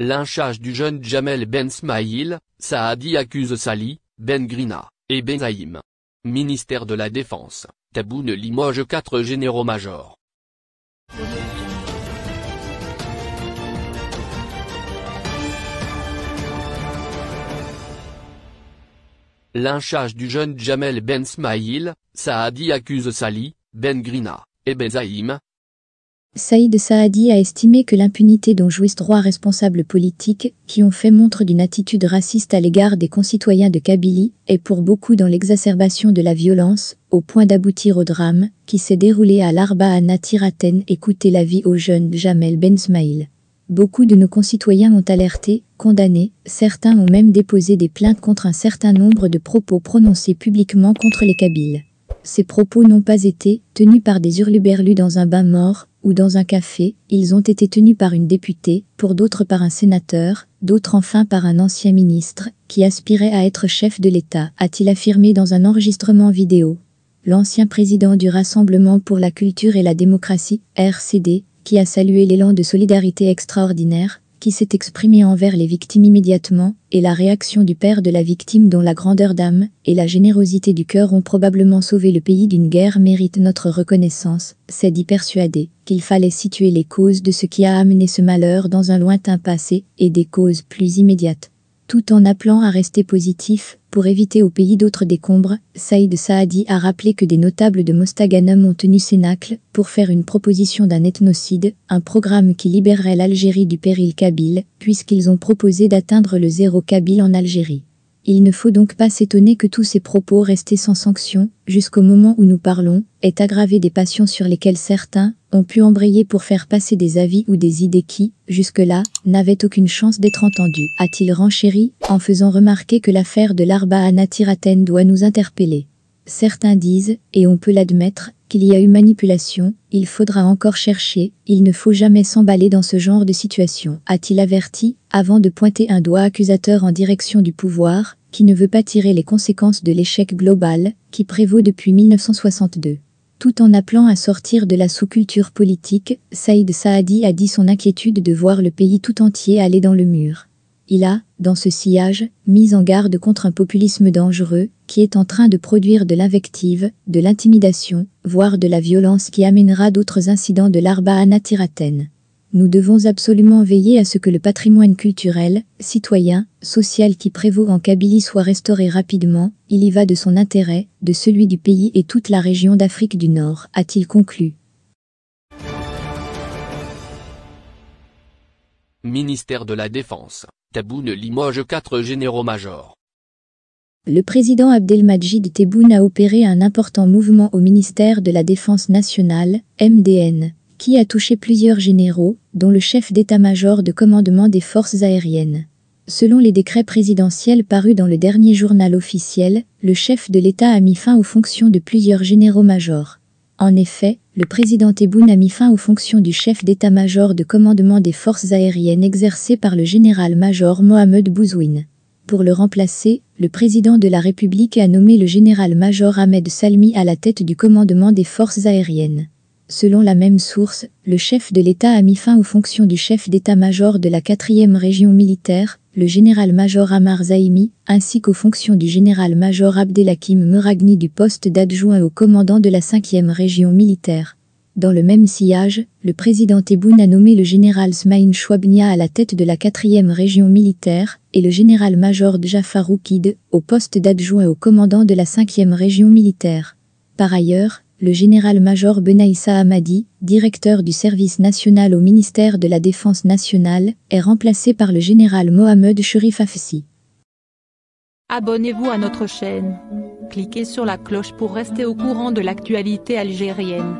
Lynchage du jeune Jamel Bensmaïl, Saadi accuse Salhi, Bengrina, et Benzaïm. Ministère de la Défense, Tebboune limoge 4 généraux-majors. Lynchage du jeune Jamel Bensmaïl, Saadi accuse Salhi, Bengrina, et Benzaïm. Saïd Sadi a estimé que l'impunité dont jouissent trois responsables politiques, qui ont fait montre d'une attitude raciste à l'égard des concitoyens de Kabylie, est pour beaucoup dans l'exacerbation de la violence, au point d'aboutir au drame, qui s'est déroulé à Larbâa Nath Irathen et coûté la vie au jeune Jamel Bensmaïl. Beaucoup de nos concitoyens ont alerté, condamné, certains ont même déposé des plaintes contre un certain nombre de propos prononcés publiquement contre les Kabyles. Ces propos n'ont pas été tenus par des hurluberlus dans un bain mort, ou dans un café, ils ont été tenus par une députée, pour d'autres par un sénateur, d'autres enfin par un ancien ministre, qui aspirait à être chef de l'État, a-t-il affirmé dans un enregistrement vidéo. L'ancien président du Rassemblement pour la Culture et la Démocratie, RCD, qui a salué l'élan de solidarité extraordinaire, qui s'est exprimé envers les victimes immédiatement, et la réaction du père de la victime dont la grandeur d'âme et la générosité du cœur ont probablement sauvé le pays d'une guerre mérite notre reconnaissance, s'est dit persuadé qu'il fallait situer les causes de ce qui a amené ce malheur dans un lointain passé, et des causes plus immédiates. Tout en appelant à rester positif, pour éviter au pays d'autres décombres, Saïd Sadi a rappelé que des notables de Mostaganem ont tenu cénacle pour faire une proposition d'un ethnocide, un programme qui libérerait l'Algérie du péril kabyle, puisqu'ils ont proposé d'atteindre le zéro kabyle en Algérie. Il ne faut donc pas s'étonner que tous ces propos restés sans sanction, jusqu'au moment où nous parlons, aient aggravé des passions sur lesquelles certains ont pu embrayer pour faire passer des avis ou des idées qui, jusque-là, n'avaient aucune chance d'être entendues, a-t-il renchéri, en faisant remarquer que l'affaire de Larbâa Nath Irathen doit nous interpeller. Certains disent, et on peut l'admettre, qu'il y a eu manipulation, il faudra encore chercher, il ne faut jamais s'emballer dans ce genre de situation, a-t-il averti, avant de pointer un doigt accusateur en direction du pouvoir, qui ne veut pas tirer les conséquences de l'échec global, qui prévaut depuis 1962. Tout en appelant à sortir de la sous-culture politique, Saïd Sadi a dit son inquiétude de voir le pays tout entier aller dans le mur. Il a, dans ce sillage, mis en garde contre un populisme dangereux, qui est en train de produire de l'invective, de l'intimidation, voire de la violence qui amènera d'autres incidents de Larbâa Nath Irathen. Nous devons absolument veiller à ce que le patrimoine culturel, citoyen, social qui prévaut en Kabylie soit restauré rapidement, il y va de son intérêt, de celui du pays et toute la région d'Afrique du Nord, a-t-il conclu. Ministère de la Défense, Tebboune limoge 4 généraux-majors. Le président Abdelmadjid Tebboune a opéré un important mouvement au ministère de la Défense nationale, MDN, qui a touché plusieurs généraux, dont le chef d'état-major de commandement des forces aériennes. Selon les décrets présidentiels parus dans le dernier journal officiel, le chef de l'État a mis fin aux fonctions de plusieurs généraux-majors. En effet, le président Tebboune a mis fin aux fonctions du chef d'état-major de commandement des forces aériennes exercées par le général-major Mohamed Bouzouin. Pour le remplacer, le président de la République a nommé le général-major Ahmed Salmi à la tête du commandement des forces aériennes. Selon la même source, le chef de l'État a mis fin aux fonctions du chef d'état-major de la 4e région militaire, le général-major Amar Zaimi, ainsi qu'aux fonctions du général-major Abdelhakim Muragni du poste d'adjoint au commandant de la 5e région militaire. Dans le même sillage, le président Tebboune a nommé le général Smaïn Schwabnia à la tête de la 4e région militaire et le général-major Djafaroukide au poste d'adjoint au commandant de la 5e région militaire. Par ailleurs, le général-major Benaïssa Hamadi, directeur du service national au ministère de la Défense nationale, est remplacé par le général Mohamed Cherif Afsi. Abonnez-vous à notre chaîne. Cliquez sur la cloche pour rester au courant de l'actualité algérienne.